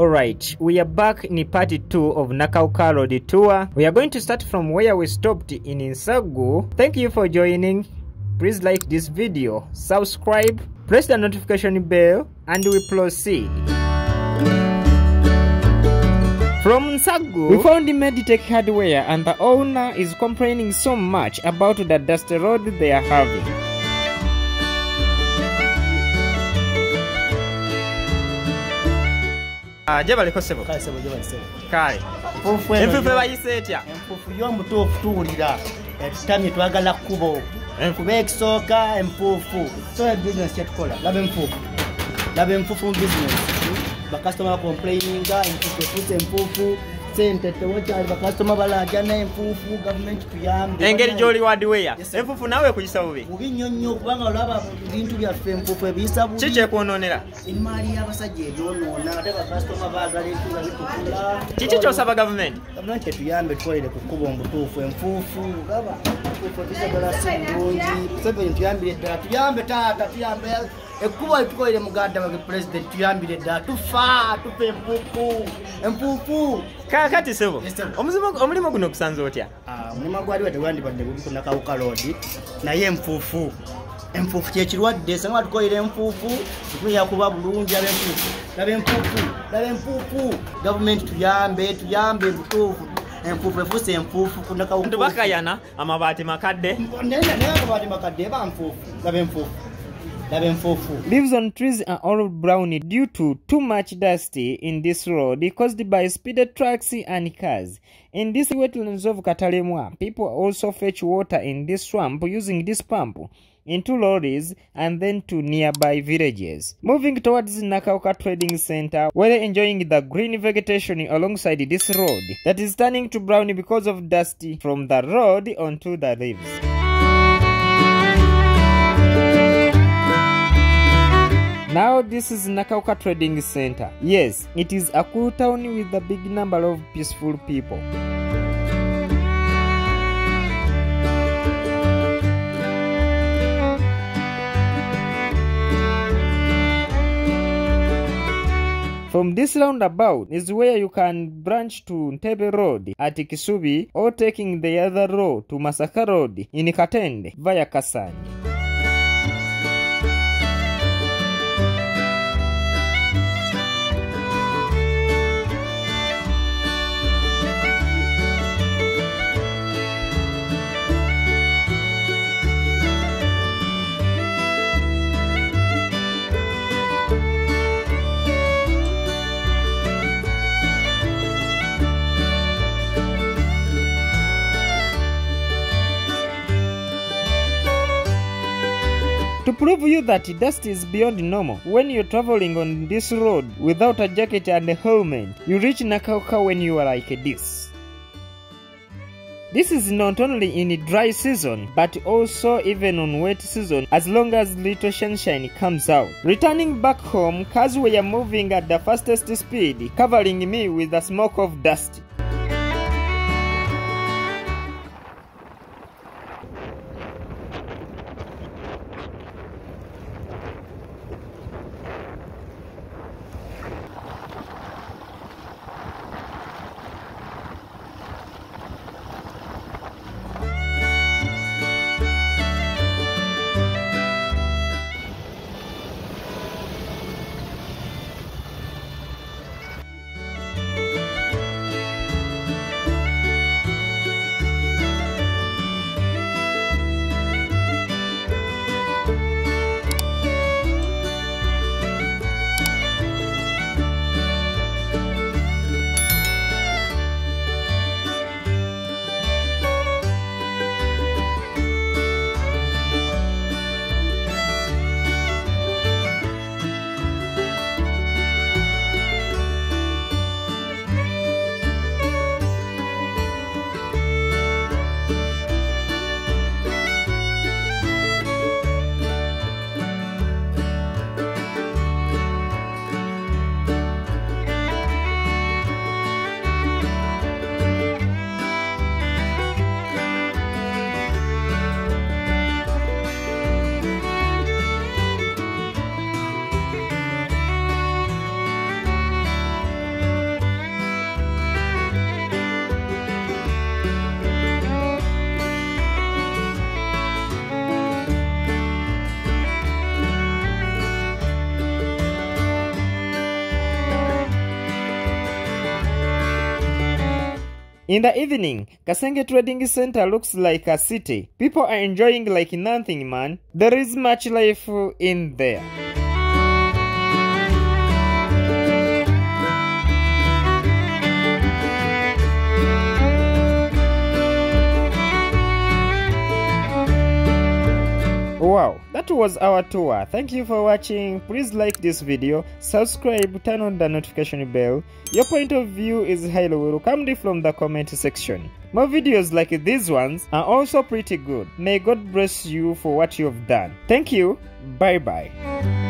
Alright, we are back in part 2 of Nakawuka Road tour. We are going to start from where we stopped in Nsaggu. Thank you for joining. Please like this video, subscribe, press the notification bell, and we proceed. From Nsaggu, we found the Meditech hardware, and the owner is complaining so much about the dusty road they are having. Jebali kosebo kai sebo jebali sebo kai mpufu mpufu bayisetya mpufu yomuto ofutulira etami twagala kubo mpufu eksoka mpufu so business yatkola labe mpufu business ba customer complaininga mpufu sente tewacha ba customer balaja na mpufu government kuyamba engeri joli wadweya mpufu nawe kujisabubi ubinyonyo kubanga olaba bintu bya mpufu ebisabu chiche kononera imali yabasaje yonona ataba customer bagale tula bitula chiche chosaba government etuyambe twolele kukubonga mpufu baba kupotisha dola sengonji sebe tuyambire dola tuyambe tata tuyambe ekuwa tukoile muganda wa president tuyambire dola tufa tupe mpufu kakati sebo omulimo guno kusanza otya omulimo gwali watewandi bande guko Nakawuka Road na ye mpufu kyekirwadde sanga tukoile mpufu tukuya kuba bulungi abe mpufu government tuyambe mpufu Mpufu mpufu kuna kawu. Ndubaka yana amabati makadde. Amabati makadde ba mpufu. Labe mpufu. Leaves on trees are all brown due to too much dust in this road caused by speeded trucks and cars. In this wetlands of Katalimwa, people also fetch water in this swamp using this pump into lorries and then to nearby villages. Moving towards Nakawuka Trading Center, we're enjoying the green vegetation alongside this road that is turning to brown because of dust from the road onto the leaves. Now this is Nakawuka Trading Center. Yes, it is a cool town with a big number of peaceful people. From this roundabout is where you can branch to Ntebe Road at Kisubi or taking the other road to Masaka Road in Katende via Kasani. To prove you that dust is beyond normal, when you're traveling on this road without a jacket and a helmet, you reach Nakawuka when you are like this. This is not only in a dry season, but also even on wet season as long as little sunshine comes out. Returning back home, cars were moving at the fastest speed, covering me with the smoke of dust. In the evening, Kasenge Trading Center looks like a city. People are enjoying like nothing, man. There is much life in there. Wow, that was our tour. Thank you for watching. Please like this video, subscribe, turn on the notification bell. Your point of view is highly welcomed from the comment section. More videos like these ones are also pretty good. May God bless you for what you've done. Thank you. Bye bye.